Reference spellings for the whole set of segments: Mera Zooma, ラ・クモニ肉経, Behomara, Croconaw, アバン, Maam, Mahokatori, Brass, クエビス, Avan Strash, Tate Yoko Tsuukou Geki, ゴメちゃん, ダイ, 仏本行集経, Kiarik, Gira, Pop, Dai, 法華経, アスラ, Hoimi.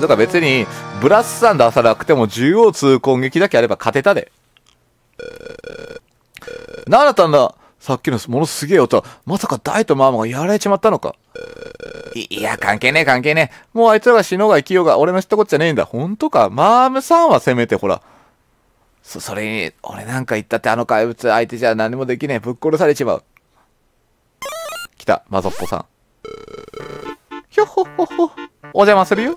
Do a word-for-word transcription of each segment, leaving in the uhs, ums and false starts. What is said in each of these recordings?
だから別にブラスさん出さなくても縦横通攻撃だけあれば勝てたで。なんだったんださっきのものすげえ音。まさかダイとママがやられちまったのか。いや、関係ねえ関係ねえ。もうあいつらが死のうが生きようが俺の知ったことじゃねえんだ。ほんとか。マームさんはせめてほら。そ、それに、俺なんか言ったってあの怪物相手じゃ何もできねえ。ぶっ殺されちまう。来た、マゾッポさん。ひょっほっほっほ。お邪魔するよ。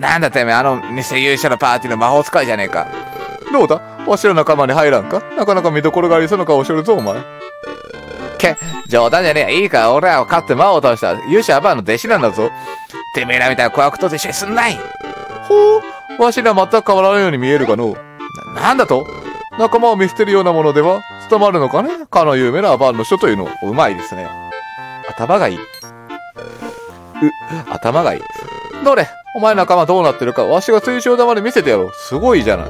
な、なんだってめ、あの偽勇者のパーティーの魔法使いじゃねえか。どうだわしの仲間に入らんか。なかなか見どころがありそうな顔をしとるぞ、お前。け、冗談じゃねえ。いいか、俺らを勝って魔王を倒した。勇者アバーの弟子なんだぞ。てめえらみたいな小悪党と一緒にすんない。ほう、わしら全く変わらないように見えるがの。な、なんだと仲間を見捨てるようなものでは務まるのかね。かの有名なアバーの人というの。うまいですね。頭がいい。う、頭がいい。どれ、お前仲間どうなってるか、わしが水晶玉で見せてやろう。すごいじゃない。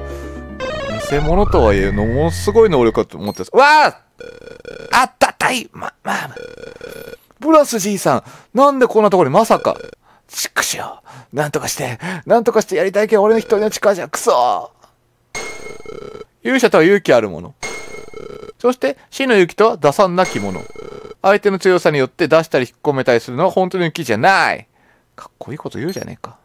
偽物とはいえ、ものすごい能力かと思ってます。わああったたいま、まあ、ブラスじいさん、なんでこんなところにまさか。ちくしょう。なんとかして、なんとかしてやりたいけど、俺の一人の力じゃ、くそー。勇者とは勇気あるもの。そして、死の勇気とは打算なきもの。相手の強さによって出したり引っ込めたりするのは本当に勇気じゃない。かっこいいこと言うじゃねえか。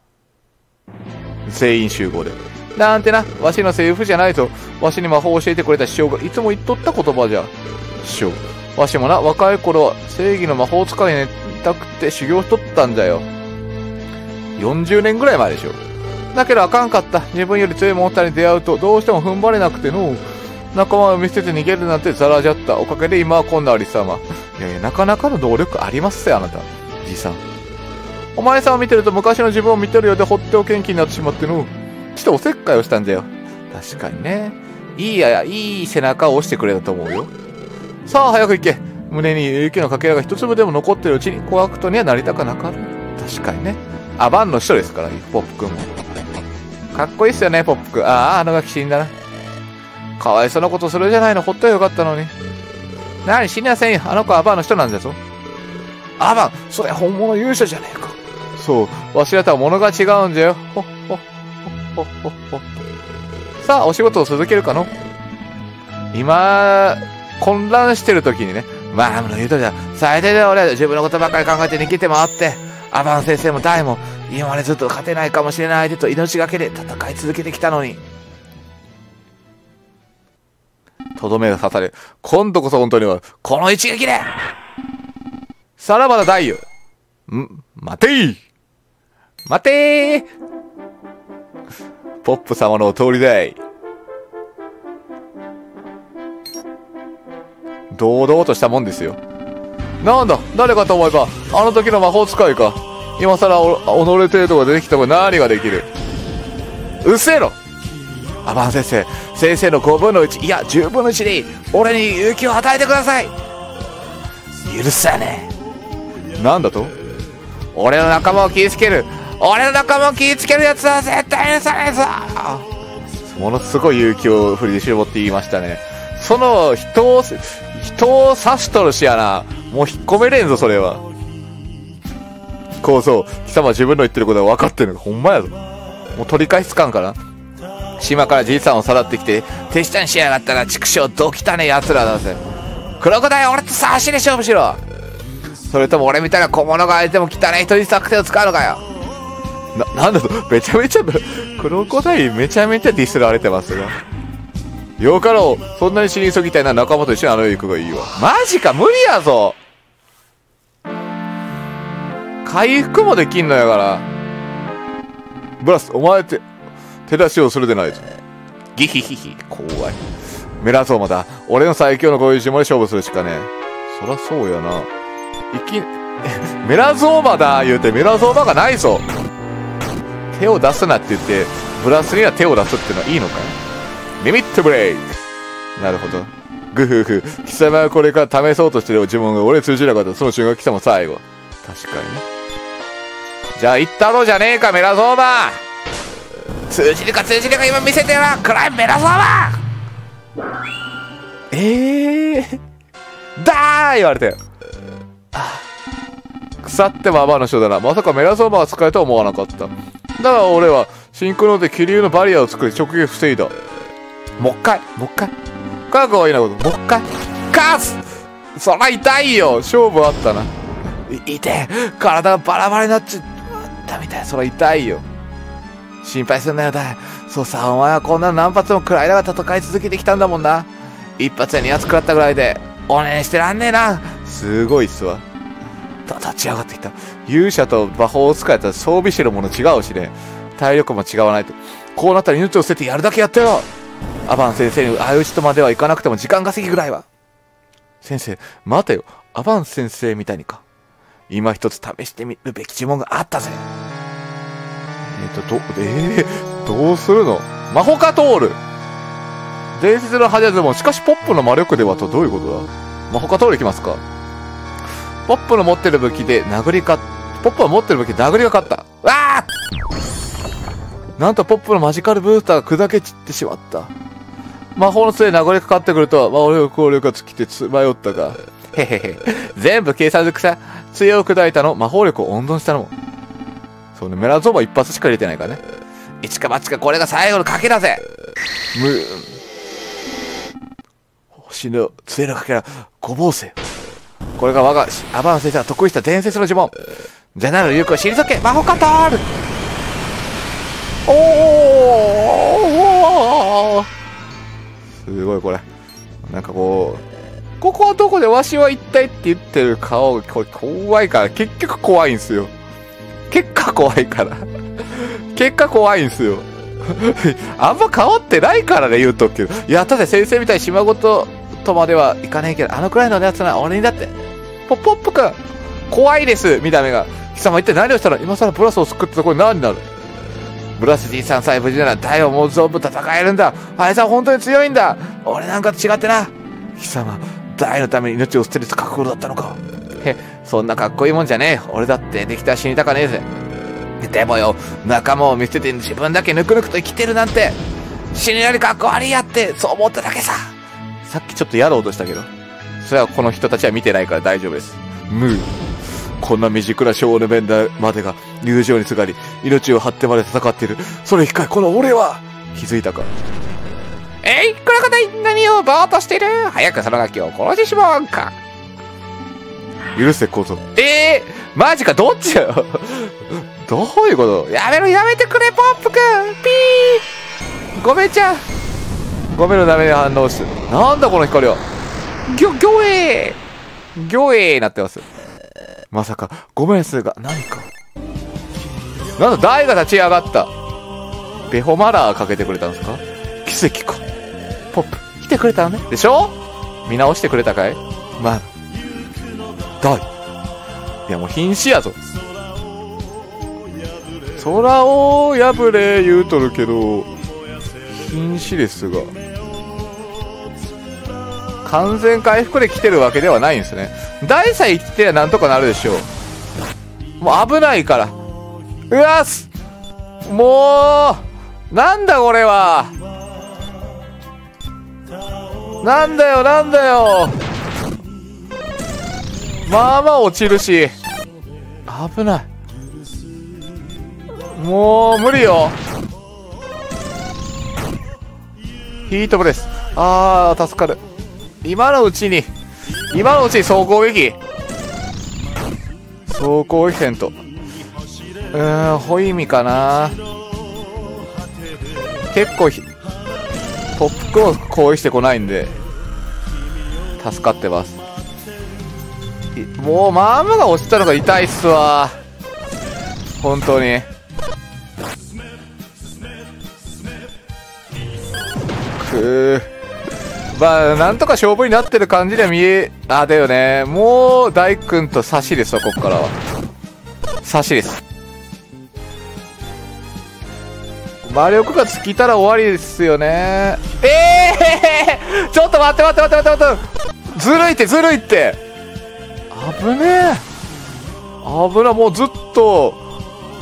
全員集合で。なんてな、わしのセリフじゃないぞ。わしに魔法を教えてくれた師匠がいつも言っとった言葉じゃ。師匠、わしもな、若い頃は正義の魔法使いになりたくて修行しとったんじゃよ。よんじゅうねんぐらい前でしょ。だけどあかんかった。自分より強いモンスターに出会うとどうしても踏ん張れなくてのう。仲間を見捨てて逃げるなんてザラじゃった。おかげで今はこんなありさま。いやいや、なかなかの能力ありますよ、あなた。じいさん。お前さんを見てると昔の自分を見てるようで放っておけん気になってしまっての。ちょっとおせっかいをしたんだよ。確かにね。いいやや、いい背中を押してくれたと思うよ。さあ、早く行け。胸に雪のかけらが一粒でも残ってるうちに、小悪党にはなりたくなかる。確かにね。アバンの人ですから、ポップくんも。かっこいいっすよね、ポップくん。ああ、あのガキ死んだな。かわいそうなことするじゃないの。ほっとよかったのに。なに、死にませんよ。あの子はアバンの人なんだぞ。アバン、それ本物勇者じゃねえか。そう、わしらとは物が違うんじゃよ。ほっほっ。ほっほっほっ。さあ、お仕事を続けるかの。今、混乱してる時にね。まあ、もう言うとじゃ、最低だよ俺は。自分のことばっかり考えて逃げて回って。アバン先生もダイも、今までずっと勝てないかもしれない相手と命がけで戦い続けてきたのに。とどめが刺される。今度こそ本当には、この一撃でさらばだダイよ。ん、待てー待てーポップ様のお通りだい。堂々としたもんですよ。なんだ、誰かと思えば、あの時の魔法使いか。今更お、己程度が出てきたも何ができる。うっせえろアバン先生、先生のごぶんのいち、いや、じゅうぶんのいちでいい。俺に勇気を与えてください。許さねえ。なんだと俺の仲間を傷つける。俺の仲間を気ぃつけるやつは絶対許さないぞ。ものすごい勇気を振り絞って言いましたね。その人を人を刺しとるしやな。もう引っ込めれんぞそれは。こうそう貴様自分の言ってることは分かってるのか。ほんまやぞ。もう取り返しつかんかな。島からじいさんをさらってきて手下にしやがったら畜生どきたねえやつらだぜ。クロコダイ俺と差しで勝負しろ。それとも俺みたいな小物が相手も汚い人に作戦を使うのかよ。な、なんだと、めちゃめちゃ、クロコダイめちゃめちゃディスられてますが。よかろう、そんなに死に急ぎたいな仲間と一緒にあの世行くがいいわ。マジか、無理やぞ。回復もできんのやから。ブラス、お前って、手出しをするでないぞ。ギヒヒヒ、怖い。メラゾーマだ、俺の最強のご友人まで勝負するしかねえ。そらそうやな。いき、メラゾーマだ、言うて、メラゾーマがないぞ。手を出すなって言って、ブラスには手を出すってのはいいのかよ。リミットブレイク。なるほど。グフフ。貴様はこれから試そうとしてる自分が俺通じなかった。その瞬間貴様最後。確かにね。じゃあ行ったろうじゃねえか、メラゾーマ。通じるか通じるか今見せてやら。暗いメラゾーマ。ええー。だー言われたよ。腐ってもアバの人だな。まさかメラゾーマは使えるとは思わなかった。だから俺はシンクロで気流のバリアを作り直撃防いだ。もっかいもっかい科学はいいなこともっかいカスそら痛いよ。勝負あったな。い痛え体がバラバラになっちゃったみたい。そら痛いよ。心配すんなよダイ。そうさお前はこんな何発も食らいながら戦い続けてきたんだもんな。一発や二発食らったぐらいでおねえしてらんねえな。すごいっすわ。立ち上がってきた。勇者と魔法を使えたら装備してるもの違うしね。体力も違わないと。こうなったら命を捨ててやるだけやったよ。アバン先生に相打ちとまではいかなくても時間稼ぎぐらいは。先生、待てよ。アバン先生みたいにか。今一つ試してみるべき呪文があったぜ。えっと、ど、えー、どうするの？魔法か通る。伝説の派手なもん。しかしポップの魔力ではとどういうことだ？魔法か通るいきますか。ポップの持ってる武器で殴りか、ポップは持ってる武器で殴りが勝った。わあ！なんとポップのマジカルブースターが砕け散ってしまった。魔法の杖で殴りかかってくるとは、魔力効力が尽きて迷ったが。へへへ。全部計算づくさ。杖を砕いたの、魔法力を温存したのも。そうね、メラゾーバ一発しか入れてないからね。一か八かこれが最後の賭けだぜ。む、死ぬ、杖の賭けだ。ごぼうせ。これが我がアバン先生が得意した伝説の呪文。ゼナル勇気を退け魔法カタール。おおすごいこれ。なんかこう、ここはどこでわしは一体って言ってる顔、これ怖いから、結局怖いんすよ。結果怖いから。結果怖いんすよ。あんま変わってないからね、言うとくけど。いや、ただ先生みたいに島ごと、とまではいかないけど、あのくらいのやつなら俺にだって。ポップくん、怖いです、見た目が。貴様一体何をしたら、今更ブラスを救ったところに何になる？ブラスじいさんさえ無事なら、ダイをもう存分戦えるんだ。あいつは本当に強いんだ。俺なんかと違ってな。貴様、ダイのために命を捨てる覚悟だったのか。へ、そんなかっこいいもんじゃねえ。俺だってできたら死にたかねえぜ。でもよ、仲間を見捨てて自分だけぬくぬくと生きてるなんて、死ぬよりかっこ悪いやって、そう思っただけさ。さっきちょっとやろうとしたけど。それはこの人たちは見てないから大丈夫です。ムー。こんな未熟な少年面だまでが友情にすがり、命を張ってまで戦っている。それ一回、この俺は気づいたか。えい、この方に何をぼーっとしてる？早くそのガキを殺してしまおうか。許せ、小僧。ええー、マジか、どっちよ。どういうこと？やめろ、やめてくれ、ポップくん。ピー。ごめんちゃん。ごめんのダメに反応してる。なんだこの光は。ぎょ、ぎょえーぎょえーなってます。まさか、ごめんすが、何か。なんだ、台が立ち上がった。ベホマラーかけてくれたんですか？奇跡か。ポップ、来てくれたのね。でしょ？見直してくれたかい？まあ、台。いやもう瀕死やぞ。空を破れ言うとるけど、瀕死ですが。完全回復で来てるわけではないんですね。ダイさえ生きてりゃなんとかなるでしょう。もう危ないから。うわっす！もう！なんだこれは！なんだよなんだよ！まあまあ落ちるし。危ない。もう無理よ。ヒートブレス。あー、助かる。今のうちに、今のうちに総攻撃。総攻撃戦と。うーん、ホイミかな。結構、ポップコーン攻撃してこないんで、助かってます。もう、マームが落ちたのが痛いっすわ。本当に。まあなんとか勝負になってる感じでは見えあだよね。もう大君と差しですわ。ここからは差しです。魔力が尽きたら終わりですよね。ええー、ちょっと待って待って待って待って待って、ずるいってずるいって。危ねえ危な。もうずっと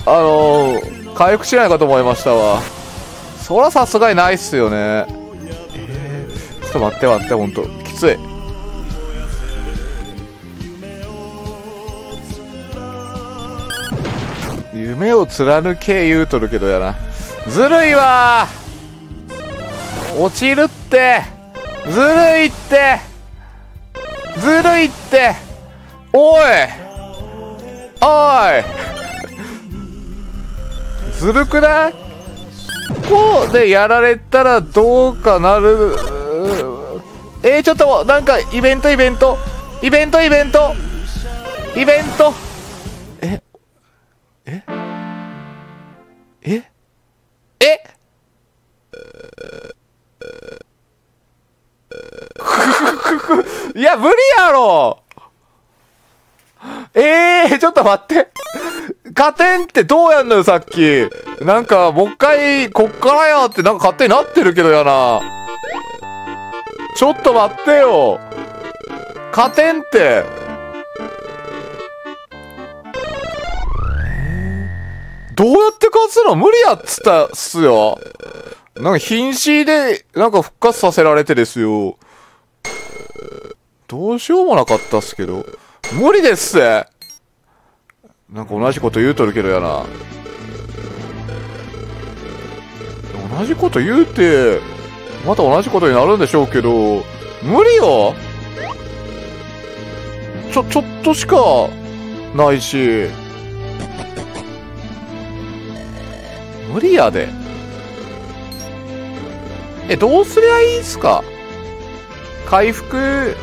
あのー、回復しないかと思いましたわ。そらさすがにないっすよね。ちょっと待って待って、ほんときつい。夢目を貫け言うとるけどやな。ずるいわー。落ちるって。ずるいって。ずるいって。おい。おい。ずるくない？こうでやられたらどうかなる。えー、ちょっとなんかイベントイベントイベントイベントイベントええええいや無理やろ。えー、ちょっと待って、加点ってどうやんのよ。さっきなんかもう一回こっからやってなんか勝手になってるけどやな。ちょっと待ってよ、加点ってどうやって勝つの？無理やっつったっすよ。なんか瀕死でなんか復活させられてですよ、どうしようもなかったっすけど無理ですって。なんか同じこと言うとるけどやな。同じこと言うて、また同じことになるんでしょうけど、無理よ。ちょ、ちょっとしかないし。無理やで。え、どうすりゃいいんすか？回復、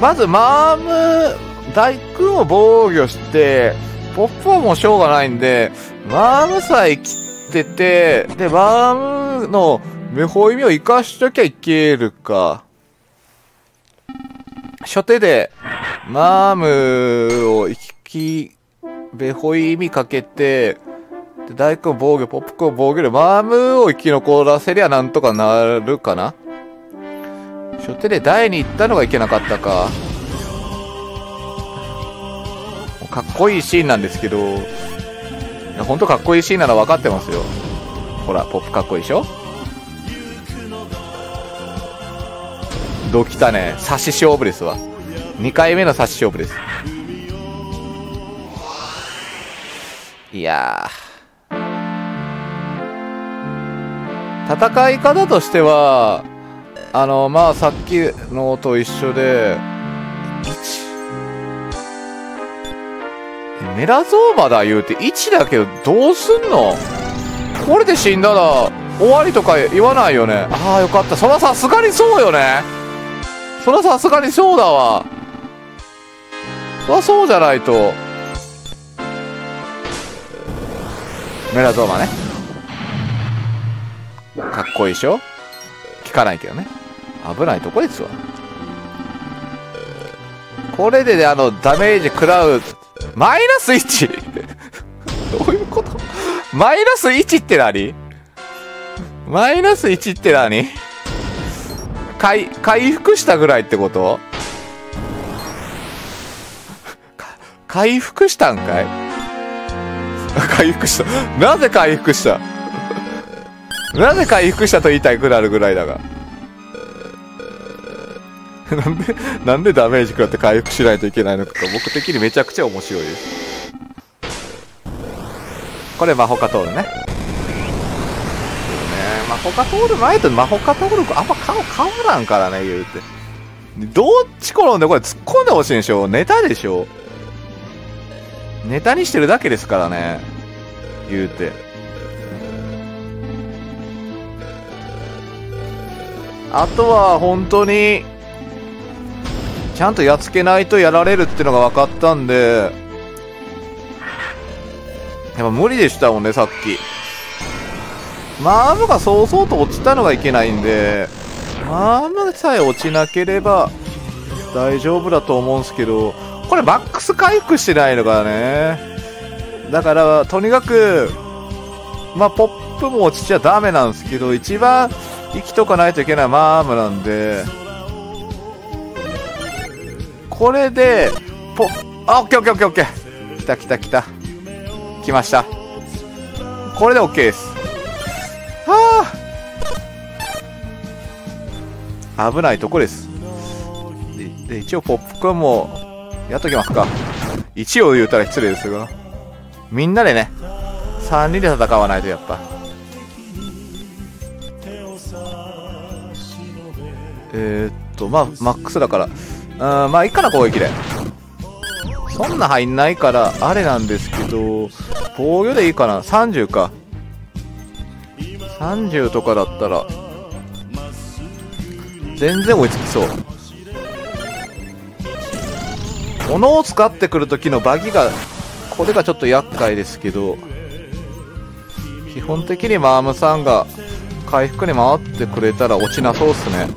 まずマーム、大君を防御して、ポップはもうしょうがないんで、マームさえ切ってて、で、マームの無法意味を生かしときゃいけるか。初手で、マームを生き、無法意味かけて、で、大工を防御、ポップ君を防御で、マームを生き残らせりゃなんとかなるかな。初手で台に行ったのがいけなかったか。かっこいいシーンなんですけど、ほんとかっこいいシーンなの分かってますよ。ほらポップかっこいいでしょ。どきたね、差し勝負ですわ。にかいめの差し勝負です。いやー、戦い方としてはあのまあさっきのと一緒で、メラゾーマだ言うていちだけどどうすんの？これで死んだら終わりとか言わないよね。ああよかった。そらさすがにそうよね。そらさすがにそうだわ。そらそうじゃないと。メラゾーマね。かっこいいでしょ？効かないけどね。危ないとこですわ。これでね、あの、ダメージ食らう。マイナス いち？ どういうこと？マイナスいちって何？マイナスいちって何？回、回復したぐらいってこと？回復したんかい？回復した。なぜ回復した？なぜ回復したと言いたくなるぐらいだが。なんで、なんでダメージ食らって回復しないといけないのか、僕的にめちゃくちゃ面白いです。これマホカトールね。ね、マホカトール前とマホカトールあんま顔変わらんからね、言うて。どっち転んでこれ突っ込んでほしいんでしょ。ネタでしょ。ネタにしてるだけですからね、言うて。あとは本当にちゃんとやっつけないとやられるってのが分かったんで、やっぱ無理でしたもんね、さっき。マームがそうそうと落ちたのがいけないんで、マームさえ落ちなければ大丈夫だと思うんすけど、これマックス回復してないのがね。だからとにかくまあポップも落ちちゃダメなんですけど、一番生きとかないといけないマームなんで、これで、ポッ、あ、オッケーオッケーオッケーオッケー。来た来た来た。来ました。これでオッケーです。はあ。危ないとこです。で、で一応ポップコーンも、やっときますか。一応言うたら失礼ですが。みんなでね、さんにんで戦わないとやっぱ。えー、っとまあマックスだからうんまあいいかな攻撃で。そんな入んないからあれなんですけど防御でいいかな。さんじゅうかさんじゅうとかだったら全然追いつきそう。斧を使ってくる時のバギがこれがちょっと厄介ですけど基本的にマームさんが回復に回ってくれたら落ちなそうっすね。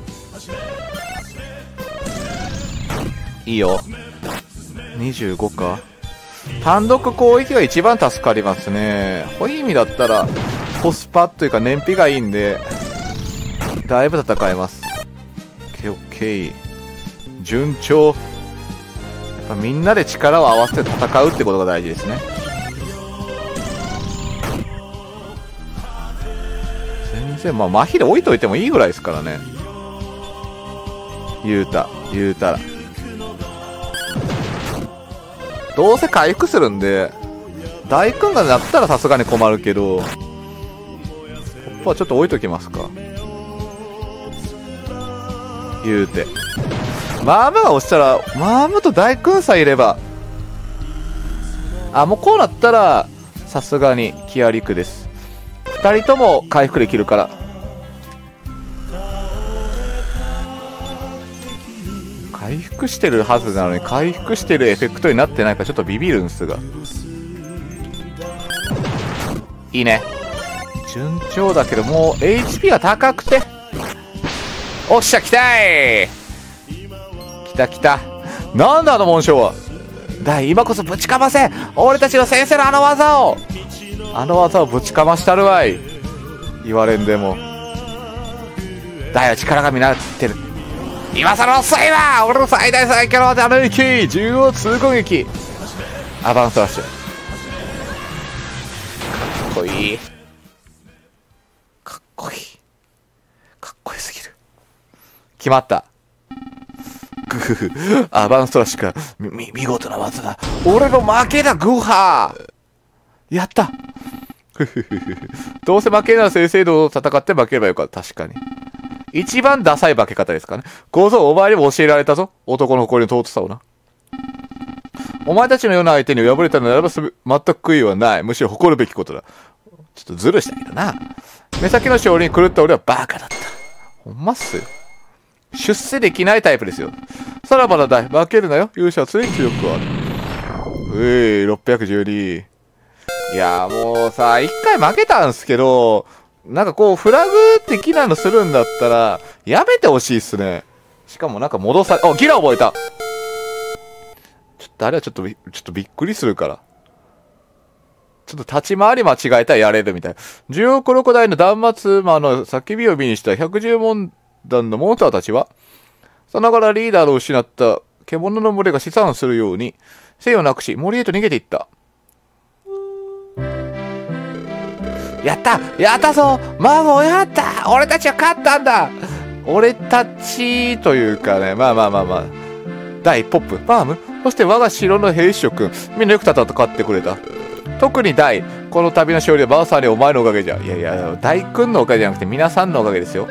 いいよにじゅうごか。単独攻撃が一番助かりますね。ホイミだったらコスパというか燃費がいいんでだいぶ戦えます。 オーケーオーケー 順調。やっぱみんなで力を合わせて戦うってことが大事ですね。全然まあ麻痺で置いといてもいいぐらいですからね。言うた言うたらどうせ回復するんで大君がなったらさすがに困るけどここはちょっと置いときますか。言うてマームが押したらマームと大君さえいればあもうこうなったらさすがにキアリクです。ふたりとも回復できるから回復してるはずなのに回復してるエフェクトになってないからちょっとビビるんですがいいね。順調だけどもう エイチピー が高くておっしゃ来たー来た来た。なんだあの紋章は。ダイ今こそぶちかませ俺たちの先生のあの技をあの技をぶちかましたるわい。言われんでもダイは力がみなってる今さら遅いわ俺の最大最強の技の息縦横通攻撃アバンストラッシュかっこいいかっこいいかっこよすぎる。決まったグフフアバンストラッシュか 見, 見事な技だ俺の負けだグハーやったフフフフどうせ負けなら正々堂々戦って負ければよかった確かに一番ダサい化け方ですかね。ゴゾーお前にも教えられたぞ男の誇りの尊さをな。お前たちのような相手に敗れたならば全く悔いはないむしろ誇るべきことだ。ちょっとズルしたけどな目先の勝利に狂った俺はバカだったほんまっすよ。出世できないタイプですよ。さらばだダイ負けるなよ勇者は常に強くある。ういろっぴゃくじゅうにいやもうさ一回負けたんすけどなんかこうフラグ的なのするんだったらやめてほしいっすね。しかもなんか戻さあギラ覚えたちょっとあれはちょっとちょっとびっくりするからちょっと立ち回り間違えたらやれるみたいな。じゅうおくロコダイの断末魔の叫びを身にしたひゃくじゅうもんだんのモンスターたちはさながらリーダーを失った獣の群れが試算するように生をなくし森へと逃げていった。やったやったぞマームを追い払った俺たちは勝ったんだ俺たちというかねまあまあまあまあダイポップマームそして我が城の兵士諸君みんなよく戦ってくれた。特にダイこの旅の勝利はバーサーにお前のおかげじゃ。いやいやダイ君のおかげじゃなくて皆さんのおかげですよ。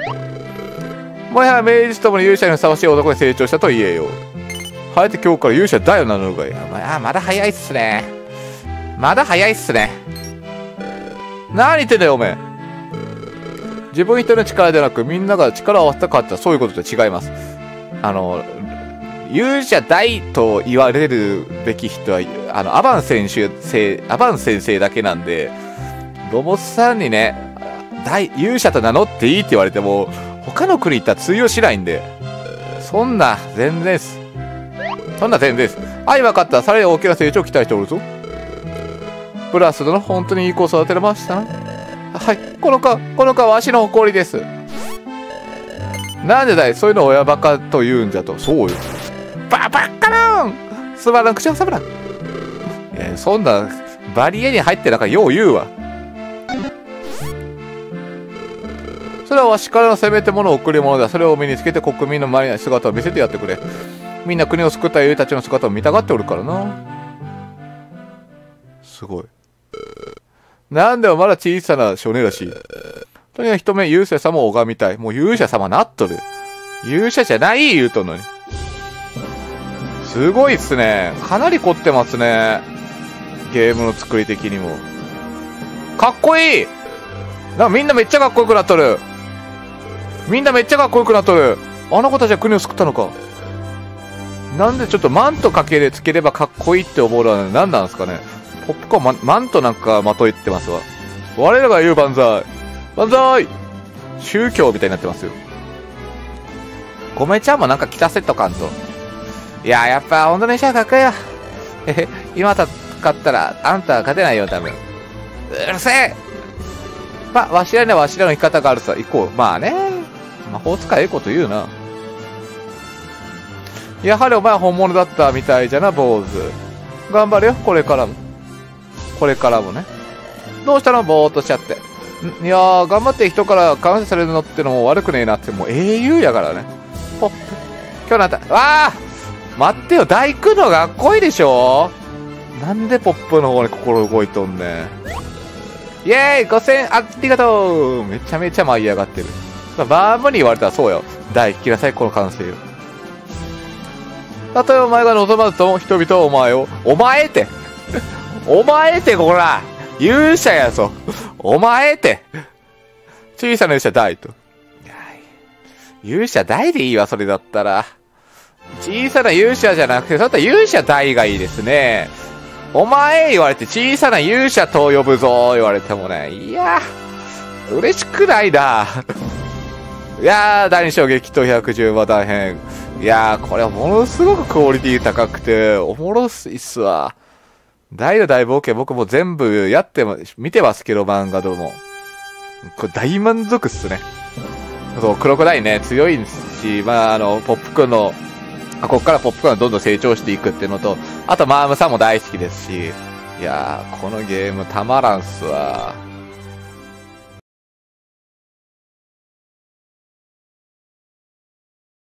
もはや名実ともに勇者にふさわしい男に成長したと言えよ。はやて今日から勇者ダイを名乗るがいい。あまだ早いっすねまだ早いっすね何言ってんだよおめえ。自分一人の力ではなくみんなが力を合わせたかったらそういうことと違います。あの勇者大と言われるべき人はあのアバン選手アバン先生だけなんでロボスさんにね大勇者と名乗っていいって言われても他の国行ったら通用しないんでそんな全然ですそんな全然です。はい分かったさらに大きな成長を期待しておるぞブラス殿本当にいい子を育てられましたな。はいこの子この子はわしの誇りです。なんでだいそういうの親バカと言うんじゃと。そうよババッカロンすまらん口をさまらん。いやそんなバリエに入ってなんかよう言うわ。それはわしからのせめてもの贈り物だそれを身につけて国民の周りの姿を見せてやってくれ。みんな国を救った英雄たちの姿を見たがっておるからな。すごいなんでもまだ小さな少年だし。とにかく一目勇者様を拝みたい。もう勇者様なっとる。勇者じゃない言うとんのに。すごいっすね。かなり凝ってますね。ゲームの作り的にも。かっこいい。なんかみんなめっちゃかっこよくなっとる。みんなめっちゃかっこよくなっとる。あの子たちは国を救ったのか。なんでちょっとマントかけれつければかっこいいって思うのは何なんですかね。ポップコーン、ま、マントなんかまといってますわ。我らが言う万歳。万歳！宗教みたいになってますよ。ごめちゃんもなんか着させとかんと。いやー、やっぱ、オンドネシアかっこいいよ。えへ、今た勝ったら、あんたは勝てないよ、多分。うるせえ！ま、わしらにはわしらの生き方があるさ。行こう。まあね。魔法使いええこと言うな。やはりお前は本物だったみたいじゃな、坊主。頑張れよ、これからも。これからもね。どうしたの？ぼーっとしちゃって。いやー、頑張って人から感謝されるのってのも悪くねえなって、もう英雄やからね。ポップ。今日なんた、わー！待ってよ、大工のがかっこいいでしょ？なんでポップの方に心動いとんねん。イェーイ！ ごせん ありがとう！めちゃめちゃ舞い上がってる。バームに言われたらそうよ。大聞きなさい、この感性よ。たとえお前が望まずとも人々はお前を、お前ってお前ってこら勇者やぞお前って小さな勇者大と。勇者大でいいわ、それだったら。小さな勇者じゃなくて、それだったら勇者大がいいですね。お前言われて小さな勇者と呼ぶぞ言われてもね、いや、嬉しくないな。いやー、だいに章激闘ひゃくじゅうは大変。いやー、これものすごくクオリティ高くて、おもろいっすわ。大の大冒険、僕も全部やって、見てますけど、漫画ども。これ大満足っすね。そう、クロコダイね、強いんですし、まあ、あの、ポップくんの、あ、こっからポップくんがどんどん成長していくっていうのと、あとマームさんも大好きですし、いやー、このゲームたまらんっすわ。